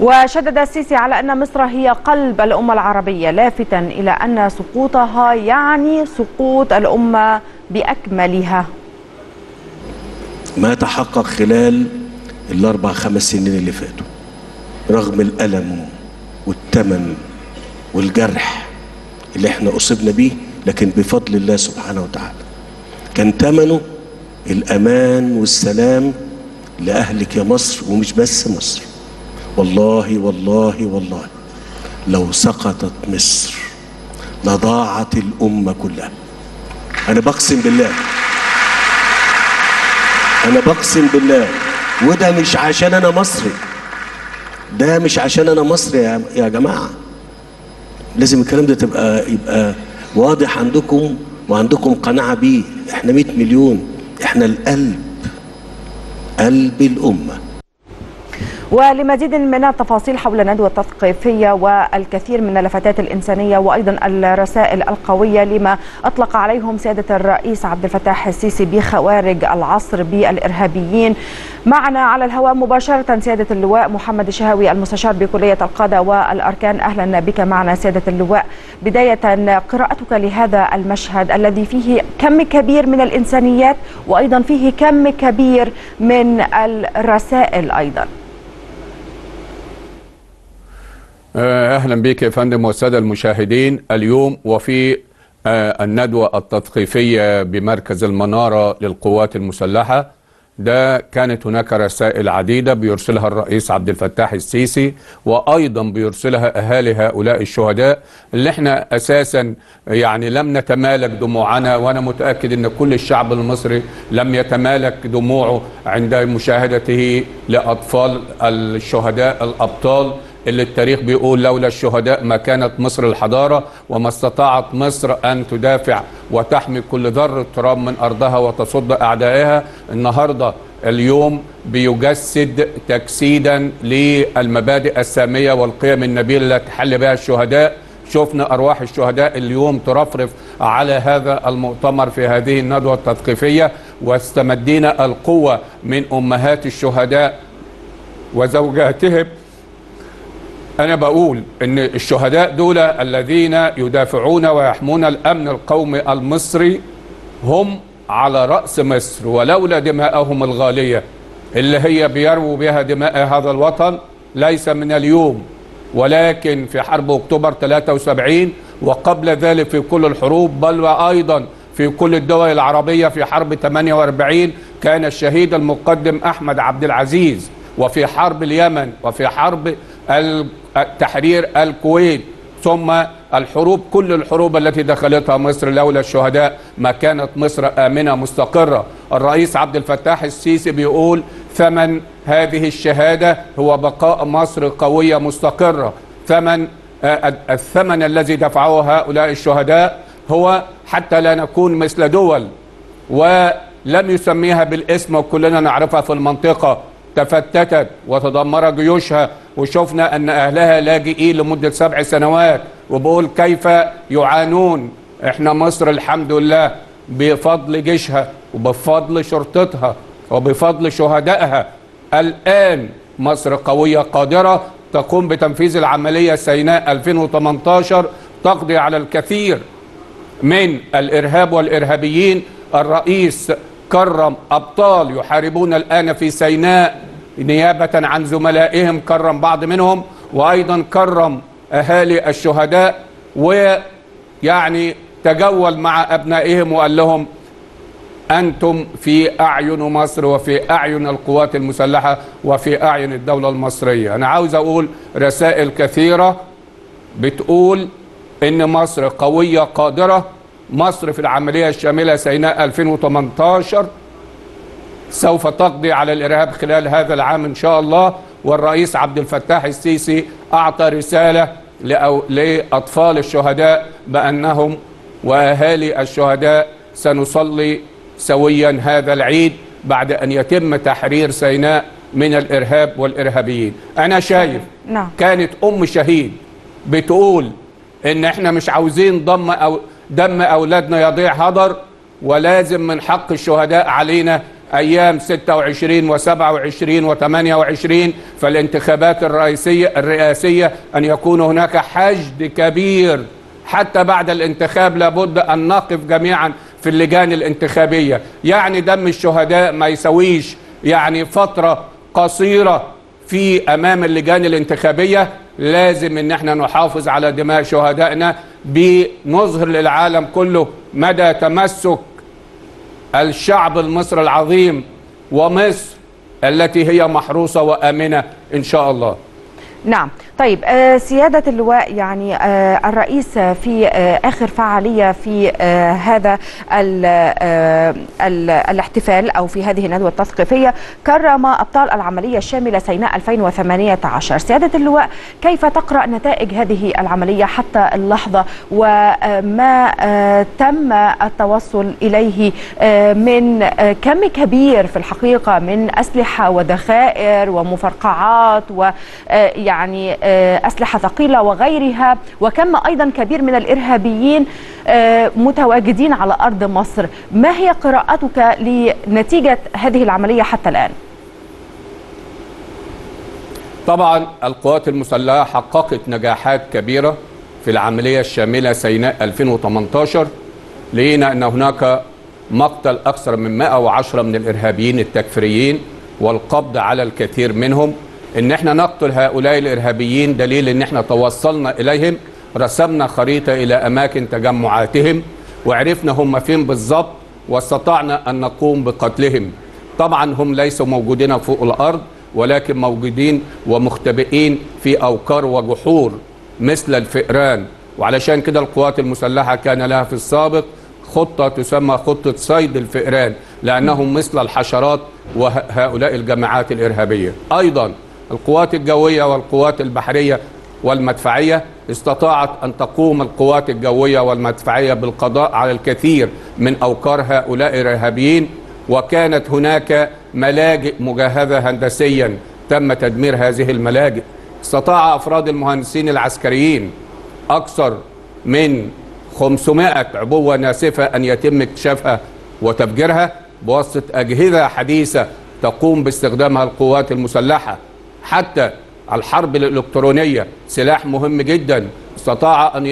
وشدد السيسي على أن مصر هي قلب الأمة العربية، لافتا إلى أن سقوطها يعني سقوط الأمة بأكملها. ما تحقق خلال الأربع خمس سنين اللي فاتوا رغم الألم والثمن والجرح اللي احنا أصبنا بيه، لكن بفضل الله سبحانه وتعالى كان ثمنه الأمان والسلام لأهلك يا مصر. ومش بس مصر، والله والله والله لو سقطت مصر لضاعت الأمة كلها. أنا بقسم بالله، أنا بقسم بالله. وده مش عشان أنا مصري، ده مش عشان أنا مصري يا جماعة. لازم الكلام ده يبقى واضح عندكم وعندكم قناعة بيه. إحنا 100 مليون، إحنا القلب، قلب الأمة. ولمزيد من التفاصيل حول الندوة التثقيفية والكثير من اللفتات الإنسانية وأيضا الرسائل القوية لما أطلق عليهم سيادة الرئيس عبد الفتاح السيسي بخوارج العصر بالإرهابيين، معنا على الهواء مباشرة سيادة اللواء محمد الشهاوي المستشار بكلية القادة والأركان. أهلا بك معنا سيادة اللواء. بداية، قراءتك لهذا المشهد الذي فيه كم كبير من الإنسانيات وأيضا فيه كم كبير من الرسائل أيضا. أهلا بك يا فندم والسادة المشاهدين. اليوم وفي الندوة التثقيفية بمركز المنارة للقوات المسلحة ده كانت هناك رسائل عديدة بيرسلها الرئيس عبد الفتاح السيسي، وأيضا بيرسلها أهالي هؤلاء الشهداء اللي احنا أساسا يعني لم نتمالك دموعنا، وأنا متأكد أن كل الشعب المصري لم يتمالك دموعه عند مشاهدته لأطفال الشهداء الأبطال اللي التاريخ بيقول لولا الشهداء ما كانت مصر الحضارة، وما استطاعت مصر أن تدافع وتحمي كل ذرة تراب من أرضها وتصد أعدائها. النهاردة اليوم بيجسد تجسيدا للمبادئ السامية والقيم النبيلة اللي تحل بها الشهداء. شفنا أرواح الشهداء اليوم ترفرف على هذا المؤتمر في هذه الندوة التثقيفية، واستمدينا القوة من أمهات الشهداء وزوجاتهم. أنا بقول إن الشهداء دول الذين يدافعون ويحمون الأمن القومي المصري هم على رأس مصر، ولولا دماءهم الغالية اللي هي بيرووا بها دماء هذا الوطن ليس من اليوم، ولكن في حرب أكتوبر 73 وقبل ذلك في كل الحروب، بل وأيضا في كل الدول العربية في حرب 48 كان الشهيد المقدم أحمد عبد العزيز، وفي حرب اليمن، وفي حرب تحرير الكويت، ثم الحروب، كل الحروب التي دخلتها مصر لولا الشهداء ما كانت مصر آمنة مستقرة. الرئيس عبد الفتاح السيسي بيقول ثمن هذه الشهادة هو بقاء مصر قوية مستقرة. الثمن الذي دفعوه هؤلاء الشهداء هو حتى لا نكون مثل دول ولم يسميها بالاسم وكلنا نعرفها في المنطقة تفتتت وتدمر جيوشها، وشفنا أن أهلها لاجئين لمدة 7 سنوات، وبقول كيف يعانون. إحنا مصر الحمد لله بفضل جيشها وبفضل شرطتها وبفضل شهدائها الآن مصر قوية قادرة تقوم بتنفيذ العملية سيناء 2018 تقضي على الكثير من الإرهاب والإرهابيين. الرئيس كرم أبطال يحاربون الآن في سيناء نيابة عن زملائهم، كرم بعض منهم وأيضا كرم أهالي الشهداء، ويعني تجول مع أبنائهم وقال لهم أنتم في أعين مصر وفي أعين القوات المسلحة وفي أعين الدولة المصرية. أنا عاوز أقول رسائل كثيرة بتقول إن مصر قوية قادرة. مصر في العملية الشاملة سيناء 2018 سوف تقضي على الإرهاب خلال هذا العام إن شاء الله. والرئيس عبد الفتاح السيسي أعطى رسالة لأطفال الشهداء بأنهم وأهالي الشهداء سنصلي سويا هذا العيد بعد أن يتم تحرير سيناء من الإرهاب والإرهابيين. أنا شايف كانت أم شهيد بتقول إن إحنا مش عاوزين دم أولادنا يضيع هدر، ولازم من حق الشهداء علينا أيام 26 و27 و28 فالانتخابات الرئاسية أن يكون هناك حشد كبير. حتى بعد الانتخاب لابد أن نقف جميعا في اللجان الانتخابية. يعني دم الشهداء ما يسويش يعني فترة قصيرة في أمام اللجان الانتخابية. لازم ان احنا نحافظ على دماء شهدائنا بنظهر للعالم كله مدى تمسك الشعب المصري العظيم ومصر التي هي محروسة وآمنة إن شاء الله. نعم. طيب سيادة اللواء، يعني الرئيس في آخر فعالية في هذا الاحتفال أو في هذه الندوة التثقيفية كرم أبطال العملية الشاملة سيناء 2018. سيادة اللواء، كيف تقرأ نتائج هذه العملية حتى اللحظة وما تم التوصل إليه من كم كبير في الحقيقة من أسلحة وذخائر ومفرقعات ويعني أسلحة ثقيلة وغيرها، وكم أيضا كبير من الإرهابيين متواجدين على أرض مصر؟ ما هي قراءتك لنتيجة هذه العملية حتى الآن؟ طبعا القوات المسلحة حققت نجاحات كبيرة في العملية الشاملة سيناء 2018. لقينا أن هناك مقتل أكثر من 110 من الإرهابيين التكفيريين والقبض على الكثير منهم. ان احنا نقتل هؤلاء الارهابيين دليل ان احنا توصلنا اليهم، رسمنا خريطة الى اماكن تجمعاتهم وعرفنا هم فين بالظبط واستطعنا ان نقوم بقتلهم. طبعا هم ليسوا موجودين فوق الارض ولكن موجودين ومختبئين في اوكار وجحور مثل الفئران. وعلشان كده القوات المسلحة كان لها في السابق خطة تسمى خطة صيد الفئران لانهم مثل الحشرات وهؤلاء الجماعات الارهابية. ايضا القوات الجوية والقوات البحرية والمدفعية استطاعت أن تقوم القوات الجوية والمدفعية بالقضاء على الكثير من أوكار هؤلاء الإرهابيين. وكانت هناك ملاجئ مجهزة هندسيا تم تدمير هذه الملاجئ. استطاع أفراد المهندسين العسكريين أكثر من 500 عبوة ناسفة أن يتم اكتشافها وتفجيرها بواسطة أجهزة حديثة تقوم باستخدامها القوات المسلحة. حتى الحرب الإلكترونية سلاح مهم جدا، استطاع أن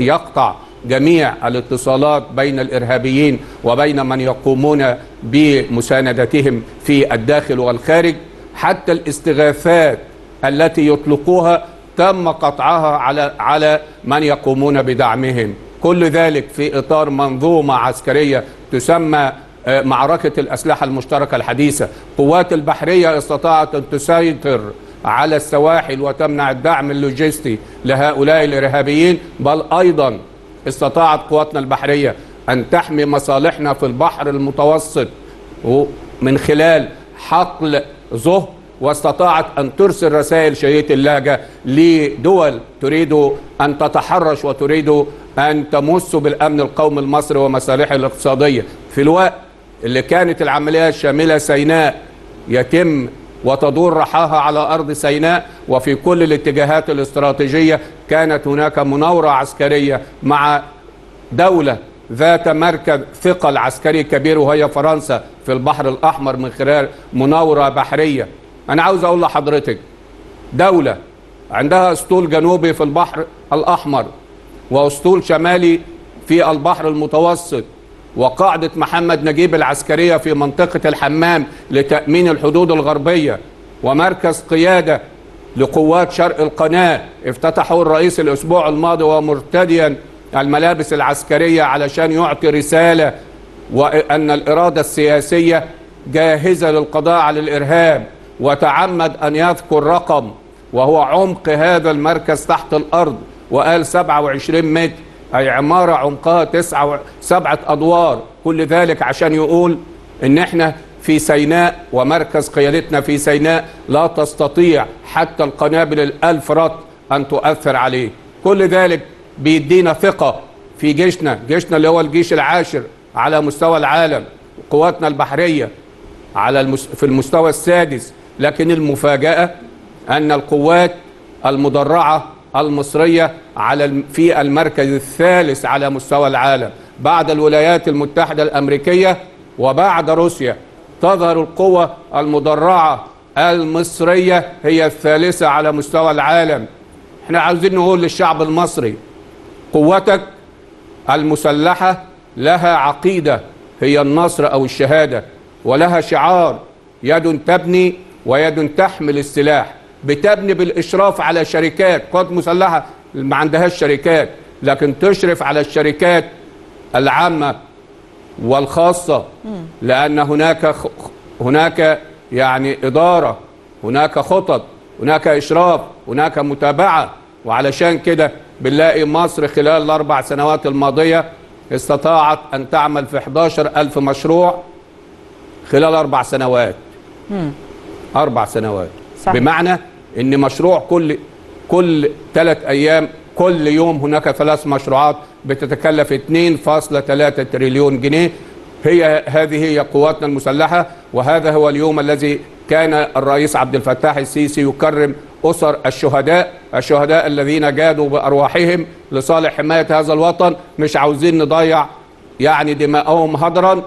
يقطع جميع الاتصالات بين الإرهابيين وبين من يقومون بمساندتهم في الداخل والخارج. حتى الاستغاثات التي يطلقوها تم قطعها على من يقومون بدعمهم. كل ذلك في إطار منظومة عسكرية تسمى معركة الأسلحة المشتركة الحديثة. قوات البحرية استطاعت أن تسيطر على السواحل وتمنع الدعم اللوجستي لهؤلاء الإرهابيين، بل أيضا استطاعت قواتنا البحرية أن تحمي مصالحنا في البحر المتوسط من خلال حقل ظهر، واستطاعت أن ترسل رسائل شهية اللهجة لدول تريد أن تتحرش وتريد أن تمس بالأمن القومي المصري ومصالحه الاقتصادية. في الوقت اللي كانت العملية الشاملة سيناء يتم وتدور رحاها على أرض سيناء وفي كل الاتجاهات الاستراتيجية، كانت هناك مناورة عسكرية مع دولة ذات مركز ثقل عسكري كبير وهي فرنسا في البحر الأحمر من خلال مناورة بحرية. أنا عاوز أقول لحضرتك دولة عندها أسطول جنوبي في البحر الأحمر وأسطول شمالي في البحر المتوسط وقاعدة محمد نجيب العسكرية في منطقة الحمام لتأمين الحدود الغربية ومركز قيادة لقوات شرق القناة افتتحوا الرئيس الأسبوع الماضي ومرتديا الملابس العسكرية علشان يعطي رسالة وأن الإرادة السياسية جاهزة للقضاء على الإرهاب. وتعمد أن يذكر رقم وهو عمق هذا المركز تحت الأرض وقال 27 متر، أي عمارة عمقها 7 أدوار. كل ذلك عشان يقول إن إحنا في سيناء ومركز قيادتنا في سيناء لا تستطيع حتى القنابل 1000 رط أن تؤثر عليه. كل ذلك بيدينا ثقة في جيشنا اللي هو الجيش العاشر على مستوى العالم، قواتنا البحرية في المستوى السادس. لكن المفاجأة أن القوات المدرعة المصرية في المركز الثالث على مستوى العالم بعد الولايات المتحدة الأمريكية وبعد روسيا تظهر القوة المدرعة المصرية هي الثالثة على مستوى العالم. احنا عاوزين نقول للشعب المصري: قوتك المسلحة لها عقيدة هي النصر أو الشهادة، ولها شعار: يد تبني ويد تحمل السلاح. بتبني بالإشراف على شركات، قوات مسلحة ما عندهاش شركات، لكن تشرف على الشركات العامة والخاصة، لأن هناك يعني إدارة، هناك خطط، هناك إشراف، هناك متابعة. وعلشان كده بنلاقي مصر خلال الأربع سنوات الماضية استطاعت أن تعمل في 11,000 مشروع خلال 4 سنوات. 4 سنوات صح. بمعنى أن مشروع كل 3 أيام، كل يوم هناك 3 مشروعات بتتكلف 2.3 تريليون جنيه. هذه هي قواتنا المسلحة. وهذا هو اليوم الذي كان الرئيس عبد الفتاح السيسي يكرم أسر الشهداء الذين جادوا بأرواحهم لصالح حماية هذا الوطن. مش عاوزين نضيع يعني دماءهم هدرا،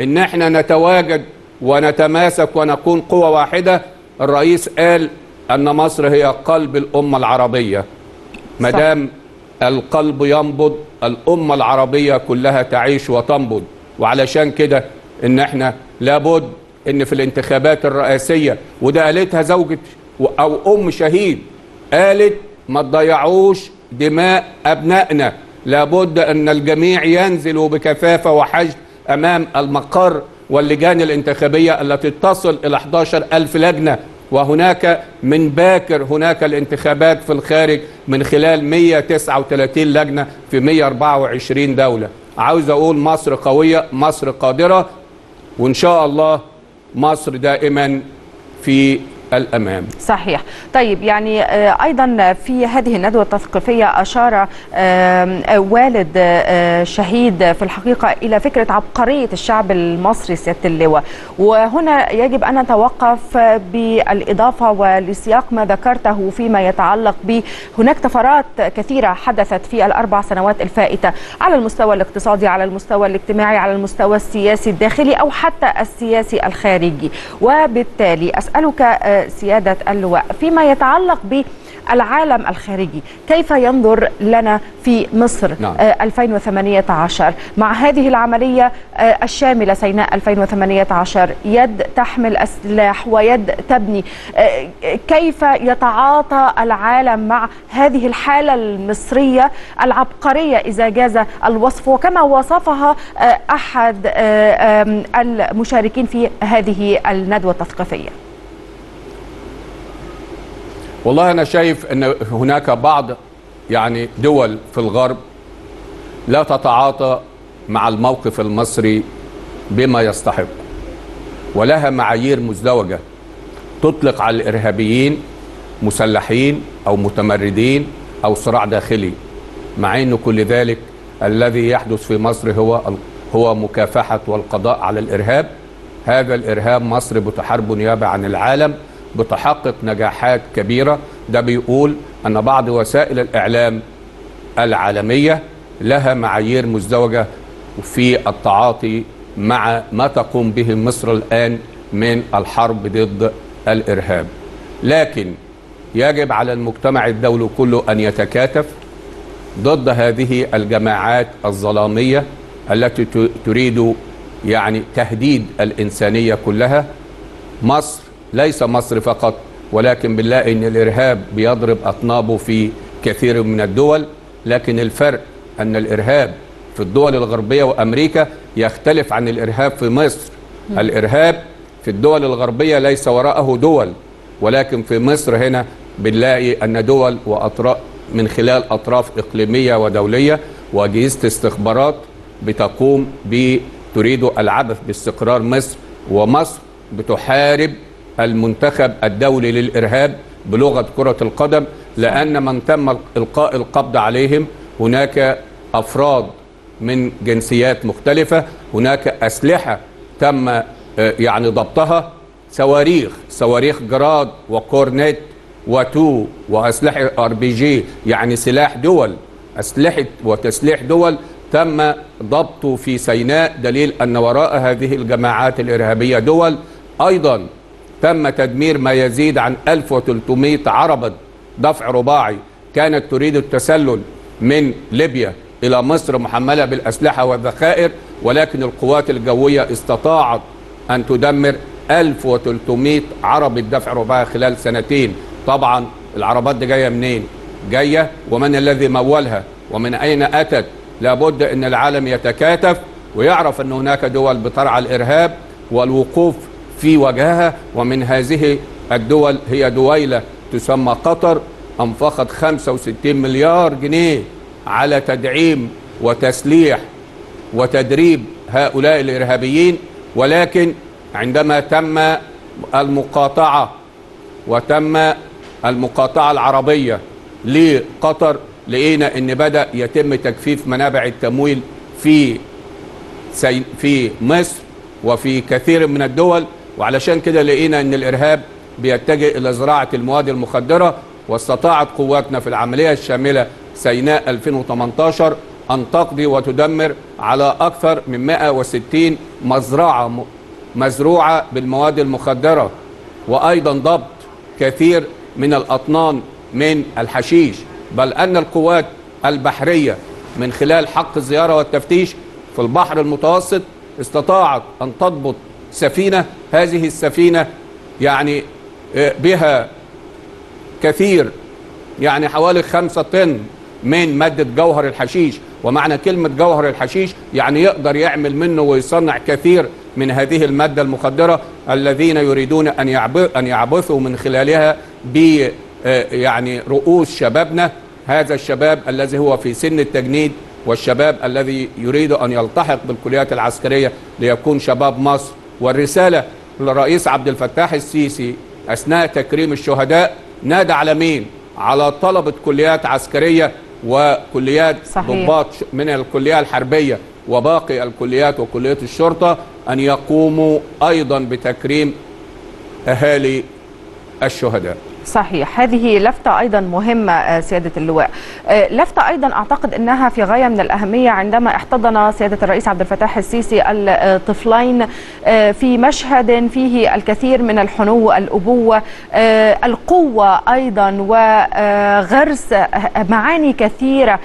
إن احنا نتواجد ونتماسك ونكون قوة واحدة. الرئيس قال أن مصر هي قلب الأمة العربية. مدام القلب ينبض الأمة العربية كلها تعيش وتنبض. وعلشان كده إن احنا لابد إن في الانتخابات الرئاسية، وده قالتها زوجة أو أم شهيد، قالت: ما تضيعوش دماء أبنائنا. لابد أن الجميع ينزلوا بكثافة وحشد أمام المقر واللجان الانتخابية التي تصل إلى 11,000 لجنة. وهناك من باكر هناك الانتخابات في الخارج من خلال 139 لجنة في 124 دولة. عاوز أقول مصر قوية، مصر قادرة، وإن شاء الله مصر دائما في الأمام. صحيح. طيب، يعني أيضا في هذه الندوة التثقيفية أشار والد شهيد في الحقيقة إلى فكرة عبقرية الشعب المصري سيادة اللواء، وهنا يجب أن نتوقف بالإضافة ولسياق ما ذكرته فيما يتعلق بهناك طفرات كثيرة حدثت في ال4 سنوات الفائتة على المستوى الاقتصادي، على المستوى الاجتماعي، على المستوى السياسي الداخلي أو حتى السياسي الخارجي. وبالتالي أسألك سيادة اللواء فيما يتعلق بالعالم الخارجي، كيف ينظر لنا في مصر؟ نعم. 2018 مع هذه العملية الشاملة سيناء 2018، يد تحمل السلاح ويد تبني. كيف يتعاطى العالم مع هذه الحالة المصرية العبقرية إذا جاز الوصف، وكما وصفها أحد المشاركين في هذه الندوة التثقيفية؟ والله أنا شايف أن هناك بعض يعني دول في الغرب لا تتعاطى مع الموقف المصري بما يستحق، ولها معايير مزدوجة تطلق على الإرهابيين مسلحين أو متمردين أو صراع داخلي، مع أن كل ذلك الذي يحدث في مصر هو مكافحة والقضاء على الإرهاب. هذا الإرهاب مصر بتحاربه نيابة عن العالم، بتحقق نجاحات كبيرة. ده بيقول أن بعض وسائل الإعلام العالمية لها معايير مزدوجة في التعاطي مع ما تقوم به مصر الآن من الحرب ضد الإرهاب. لكن يجب على المجتمع الدولي كله أن يتكاتف ضد هذه الجماعات الظلامية التي تريد يعني تهديد الإنسانية كلها. مصر، ليس مصر فقط، ولكن بنلاقي ان الارهاب بيضرب اطنابه في كثير من الدول، لكن الفرق ان الارهاب في الدول الغربيه وامريكا يختلف عن الارهاب في مصر. الارهاب في الدول الغربيه ليس وراءه دول، ولكن في مصر هنا بنلاقي ان دول واطراف من خلال اطراف اقليميه ودوليه واجهزه استخبارات بتقوم تريد العبث باستقرار مصر، ومصر بتحارب المنتخب الدولي للإرهاب بلغة كرة القدم، لأن من تم إلقاء القبض عليهم هناك أفراد من جنسيات مختلفة، هناك أسلحة تم يعني ضبطها، صواريخ جراد وكورنيت وتو وأسلحة RPG، يعني سلاح دول، أسلحة وتسليح دول تم ضبطه في سيناء، دليل أن وراء هذه الجماعات الإرهابية دول. أيضا تم تدمير ما يزيد عن 1300 عربة دفع رباعي كانت تريد التسلل من ليبيا إلى مصر محملة بالأسلحة والذخائر، ولكن القوات الجوية استطاعت أن تدمر 1300 عربة دفع رباعي خلال سنتين. طبعا العربات دي جاية منين؟ جاية، ومن الذي مولها، ومن أين أتت؟ لابد أن العالم يتكاتف ويعرف أن هناك دول بترعى الإرهاب والوقوف في وجهها، ومن هذه الدول هي دويلة تسمى قطر، أنفقت 65 مليار جنيه على تدعيم وتسليح وتدريب هؤلاء الإرهابيين. ولكن عندما تم المقاطعة العربية لقطر، لقينا أن بدأ يتم تجفيف منابع التمويل في مصر وفي كثير من الدول، وعلشان كده لقينا أن الإرهاب بيتجه إلى زراعة المواد المخدرة. واستطاعت قواتنا في العملية الشاملة سيناء 2018 أن تقضي وتدمر على أكثر من 160 مزرعة مزروعة بالمواد المخدرة، وأيضا ضبط كثير من الأطنان من الحشيش، بل أن القوات البحرية من خلال حق الزيارة والتفتيش في البحر المتوسط استطاعت أن تضبط سفينة. هذه السفينة يعني بها كثير، يعني حوالي 5 طن من مادة جوهر الحشيش. ومعنى كلمة جوهر الحشيش يعني يقدر يعمل منه ويصنع كثير من هذه المادة المخدرة، الذين يريدون أن يعبثوا من خلالها ب يعني رؤوس شبابنا، هذا الشباب الذي هو في سن التجنيد والشباب الذي يريد أن يلتحق بالكليات العسكرية ليكون شباب مصر. والرسالة للرئيس عبد الفتاح السيسي أثناء تكريم الشهداء نادى على مين؟ على طلبة كليات عسكرية وكليات ضباط من الكلية الحربية وباقي الكليات وكلية الشرطة أن يقوموا أيضا بتكريم أهالي الشهداء. صحيح، هذه لفتة أيضا مهمة سيادة اللواء، لفتة أيضا أعتقد أنها في غاية من الأهمية عندما احتضن سيادة الرئيس عبد الفتاح السيسي الطفلين في مشهد فيه الكثير من الحنو، الأبوة، القوة أيضا، وغرس معاني كثيرة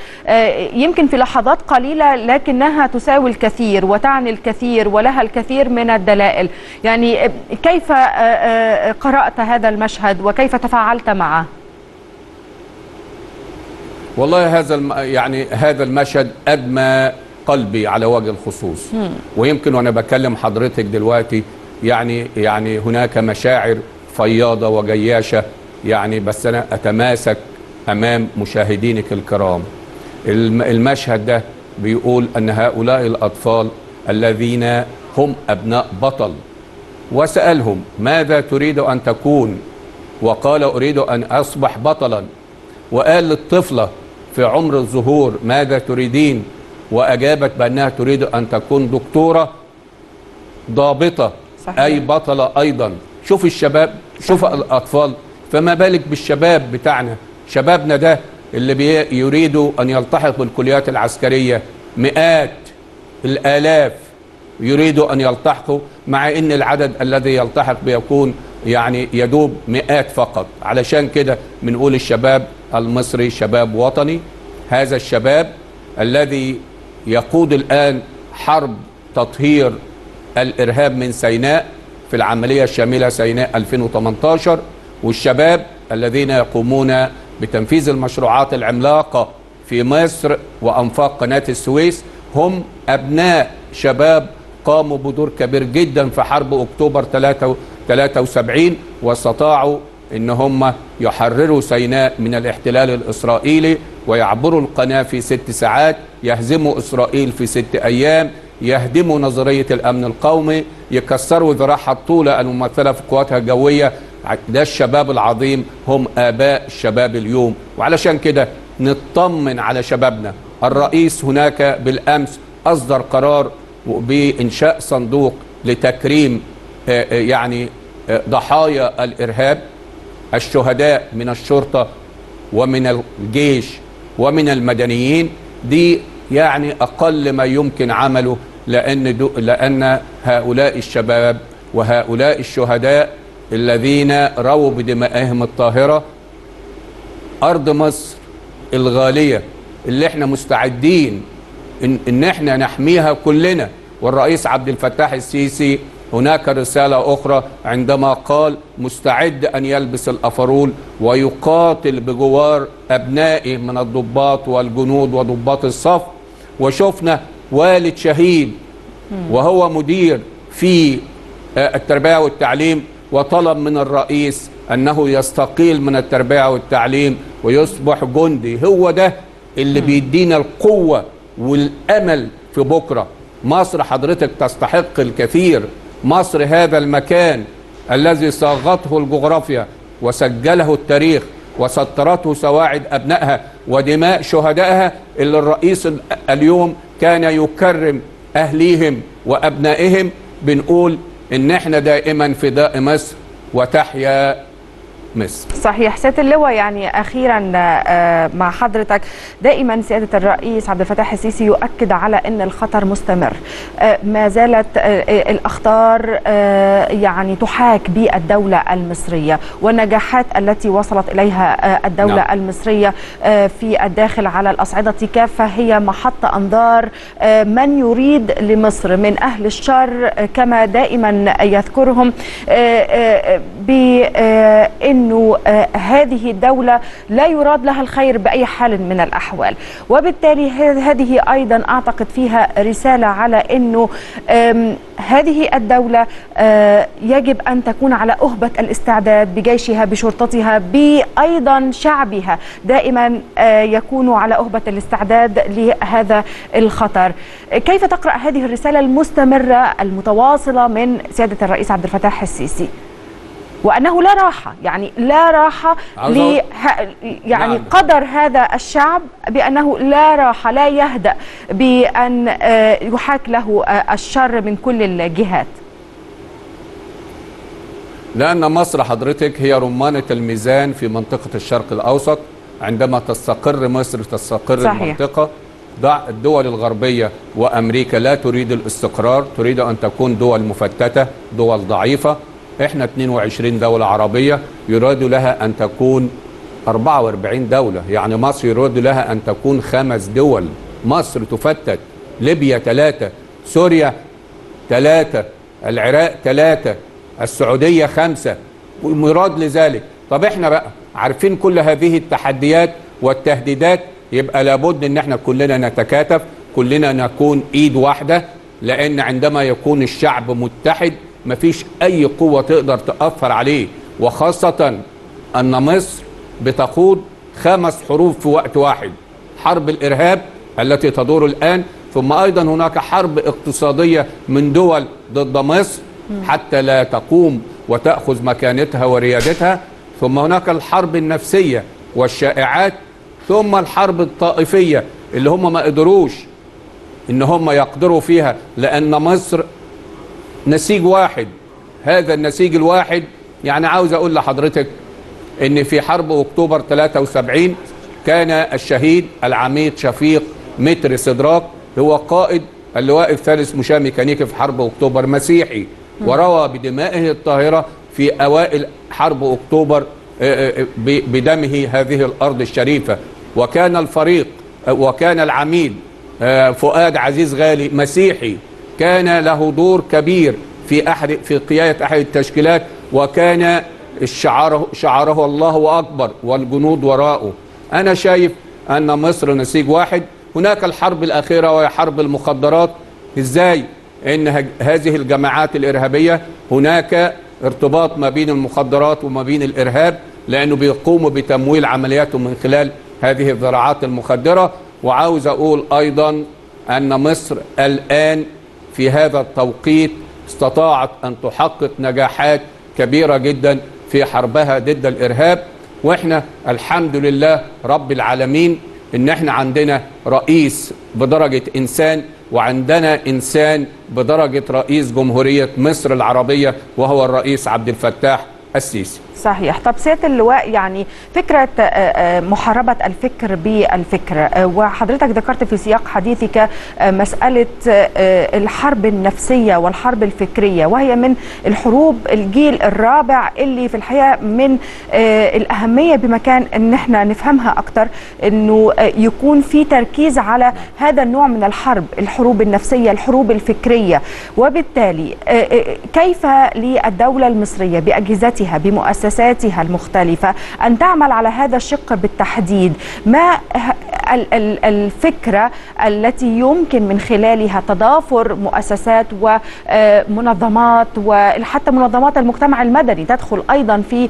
يمكن في لحظات قليلة لكنها تساوي الكثير وتعني الكثير ولها الكثير من الدلائل. يعني كيف قرأت هذا المشهد وكيف تفاعلت معه؟ والله هذا المشهد أدمى قلبي على وجه الخصوص، ويمكن وأنا بكلم حضرتك دلوقتي يعني هناك مشاعر فياضة وجياشة، يعني بس أنا أتماسك أمام مشاهدينك الكرام. المشهد ده بيقول أن هؤلاء الأطفال الذين هم أبناء بطل، وسألهم ماذا تريد أن تكون؟ وقال أريد أن أصبح بطلا. وقال للطفلة في عمر الزهور ماذا تريدين؟ وأجابت بأنها تريد أن تكون دكتورة ضابطة. صحيح. أي بطلة أيضا. شوف الشباب، شوف الأطفال، فما بالك بالشباب بتاعنا، شبابنا ده اللي يريدوا أن يلتحق بالكليات العسكرية، مئات الآلاف يريدوا أن يلتحقوا، مع أن العدد الذي يلتحق بيكون يعني يدوب مئات فقط. علشان كده بنقول الشباب المصري شباب وطني. هذا الشباب الذي يقود الآن حرب تطهير الإرهاب من سيناء في العملية الشاملة سيناء 2018، والشباب الذين يقومون بتنفيذ المشروعات العملاقة في مصر وأنفاق قناة السويس، هم أبناء شباب قاموا بدور كبير جدا في حرب أكتوبر 73، واستطاعوا ان هم يحرروا سيناء من الاحتلال الاسرائيلي ويعبروا القناه في 6 ساعات، يهزموا اسرائيل في 6 ايام، يهدموا نظريه الامن القومي، يكسروا ذراعها الطوله الممثله في قواتها الجويه. ده الشباب العظيم، هم اباء الشباب اليوم. وعلشان كده نطمن على شبابنا. الرئيس هناك بالامس اصدر قرار بانشاء صندوق لتكريم يعني ضحايا الإرهاب، الشهداء من الشرطة ومن الجيش ومن المدنيين. دي يعني أقل ما يمكن عمله، لأن هؤلاء الشباب وهؤلاء الشهداء الذين رووا بدمائهم الطاهرة أرض مصر الغالية اللي احنا مستعدين إن احنا نحميها كلنا. والرئيس عبد الفتاح السيسي هناك رسالة أخرى عندما قال مستعد أن يلبس الأفرول ويقاتل بجوار أبنائه من الضباط والجنود وضباط الصف. وشفنا والد شهيد وهو مدير في التربية والتعليم وطلب من الرئيس أنه يستقيل من التربية والتعليم ويصبح جندي. هو ده اللي بيدينا القوة والأمل في بكرة. مصر حضرتك تستحق الكثير. مصر هذا المكان الذي صاغته الجغرافيا وسجله التاريخ وسطرته سواعد أبنائها ودماء شهدائها، اللي الرئيس اليوم كان يكرم أهليهم وأبنائهم. بنقول إن احنا دائما فداء مصر وتحيا مصر. صحيح سيادة اللواء، يعني أخيرا مع حضرتك، دائما سيادة الرئيس عبد الفتاح السيسي يؤكد على أن الخطر مستمر، ما زالت الأخطار يعني تحاك بالدولة المصرية والنجاحات التي وصلت إليها الدولة المصرية في الداخل على الأصعدة كافة هي محط أنظار من يريد لمصر من أهل الشر كما دائما يذكرهم، بأن أنه هذه الدولة لا يراد لها الخير بأي حال من الأحوال. وبالتالي هذه أيضا أعتقد فيها رسالة على أنه هذه الدولة يجب أن تكون على أهبة الاستعداد بجيشها بشرطتها بأيضا شعبها، دائما يكونوا على أهبة الاستعداد لهذا الخطر. كيف تقرأ هذه الرسالة المستمرة المتواصلة من سيادة الرئيس عبد الفتاح السيسي؟ وأنه لا راحة، يعني لا راحة يعني قدر هذا الشعب بأنه لا راحة، لا يهدأ بأن يحاك له الشر من كل الجهات. لأن مصر حضرتك هي رمانة الميزان في منطقة الشرق الأوسط. عندما تستقر مصر تستقر المنطقة. ضع الدول الغربية وأمريكا لا تريد الاستقرار، تريد أن تكون دول مفتتة، دول ضعيفة. احنا 22 دولة عربية يراد لها ان تكون 44 دولة، يعني مصر يراد لها ان تكون 5 دول. مصر تفتت، ليبيا 3، سوريا 3، العراق 3، السعودية 5 ومراد لذلك. طب احنا بقى عارفين كل هذه التحديات والتهديدات، يبقى لابد ان احنا كلنا نتكاتف، كلنا نكون ايد واحدة، لان عندما يكون الشعب متحد مفيش أي قوة تقدر تأثر عليه، وخاصة أن مصر بتخوض 5 حروب في وقت واحد. حرب الإرهاب التي تدور الآن، ثم أيضا هناك حرب اقتصادية من دول ضد مصر حتى لا تقوم وتأخذ مكانتها وريادتها، ثم هناك الحرب النفسية والشائعات، ثم الحرب الطائفية اللي هم ما قدروش إن هم يقدروا فيها، لأن مصر نسيج واحد. هذا النسيج الواحد يعني عاوز اقول لحضرتك ان في حرب اكتوبر 73 كان الشهيد العميد شفيق متر صدراك هو قائد اللواء الثالث مشاة ميكانيكي في حرب اكتوبر، مسيحي، وروى بدمائه الطاهرة في اوائل حرب اكتوبر بدمه هذه الارض الشريفة. وكان الفريق وكان العميد فؤاد عزيز غالي مسيحي، كان له دور كبير في قيادة أحد التشكيلات، وكان شعاره الله أكبر والجنود وراءه. أنا شايف أن مصر نسيج واحد. هناك الحرب الأخيرة وهي حرب المخدرات، إزاي أن هذه الجماعات الإرهابية هناك ارتباط ما بين المخدرات وما بين الإرهاب، لأنه بيقوموا بتمويل عملياتهم من خلال هذه الذراعات المخدرة. وعاوز أقول أيضا أن مصر الآن في هذا التوقيت استطاعت أن تحقق نجاحات كبيرة جدا في حربها ضد الإرهاب. وإحنا الحمد لله رب العالمين إن إحنا عندنا رئيس بدرجة إنسان، وعندنا إنسان بدرجة رئيس جمهورية مصر العربية، وهو الرئيس عبد الفتاح السيسي. صحيح. طب سيادة اللواء، يعني فكرة محاربة الفكر بالفكر، وحضرتك ذكرت في سياق حديثك مسألة الحرب النفسية والحرب الفكرية، وهي من الحروب الجيل الرابع اللي في الحقيقة من الأهمية بمكان ان احنا نفهمها اكتر، انه يكون في تركيز على هذا النوع من الحرب، الحروب النفسية، الحروب الفكرية. وبالتالي كيف للدولة المصرية بأجهزتها بمؤسساتها المختلفة أن تعمل على هذا الشق بالتحديد؟ ما الفكرة التي يمكن من خلالها تضافر مؤسسات ومنظمات وحتى منظمات المجتمع المدني تدخل أيضا في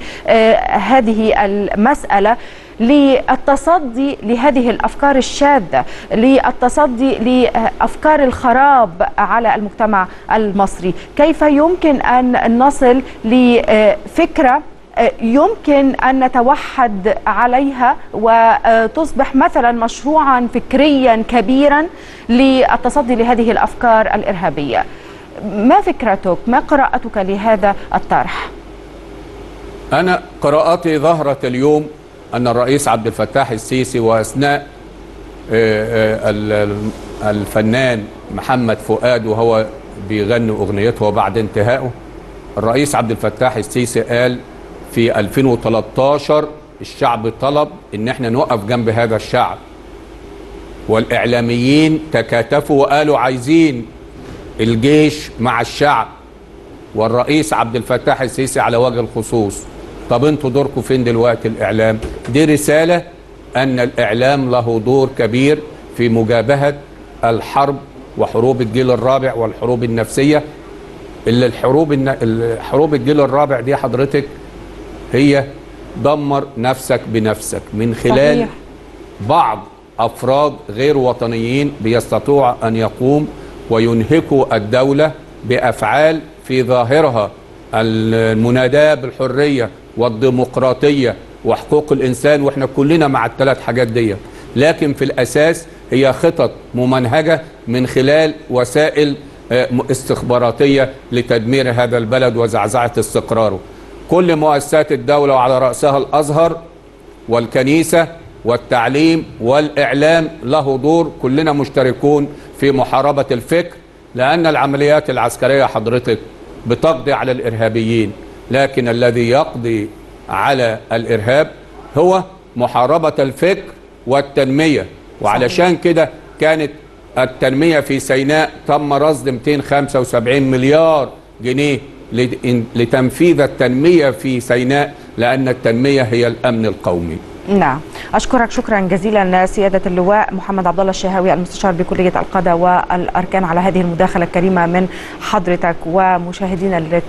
هذه المسألة للتصدي لهذه الأفكار الشاذة، للتصدي لأفكار الخراب على المجتمع المصري؟ كيف يمكن أن نصل لفكرة يمكن أن نتوحد عليها وتصبح مثلا مشروعا فكريا كبيرا للتصدي لهذه الأفكار الإرهابية؟ ما فكرتك، ما قراءتك لهذا الطرح؟ أنا قراءتي ظهرت اليوم أن الرئيس عبد الفتاح السيسي وأثناء الفنان محمد فؤاد وهو بيغني أغنيته وبعد انتهائه، الرئيس عبد الفتاح السيسي قال في 2013 الشعب طلب إن احنا نقف جنب هذا الشعب، والإعلاميين تكاتفوا وقالوا عايزين الجيش مع الشعب، والرئيس عبد الفتاح السيسي على وجه الخصوص طب انتوا دوركم فين دلوقتي الإعلام؟ دي رسالة أن الإعلام له دور كبير في مجابهة الحرب وحروب الجيل الرابع والحروب النفسية. اللي الحروب الجيل الرابع دي حضرتك هي دمر نفسك بنفسك من خلال صحيح. بعض أفراد غير وطنيين بيستطيعوا أن يقوم وينهكوا الدولة بأفعال في ظاهرها المناداة بالحرية والديمقراطية وحقوق الإنسان، وإحنا كلنا مع الثلاث حاجات دي، لكن في الأساس هي خطط ممنهجة من خلال وسائل استخباراتية لتدمير هذا البلد وزعزعة استقراره. كل مؤسسات الدولة وعلى رأسها الأزهر والكنيسة والتعليم والإعلام له دور، كلنا مشتركون في محاربة الفكر، لأن العمليات العسكرية حضرتك بتقضي على الإرهابيين، لكن الذي يقضي على الإرهاب هو محاربة الفكر والتنمية. وعلشان كده كانت التنمية في سيناء تم رصد 275 مليار جنيه لتنفيذ التنمية في سيناء، لأن التنمية هي الأمن القومي. نعم، أشكرك شكرا جزيلا سيادة اللواء محمد عبدالله الشهاوي المستشار بكلية القضاء والأركان على هذه المداخلة الكريمة من حضرتك. ومشاهدينا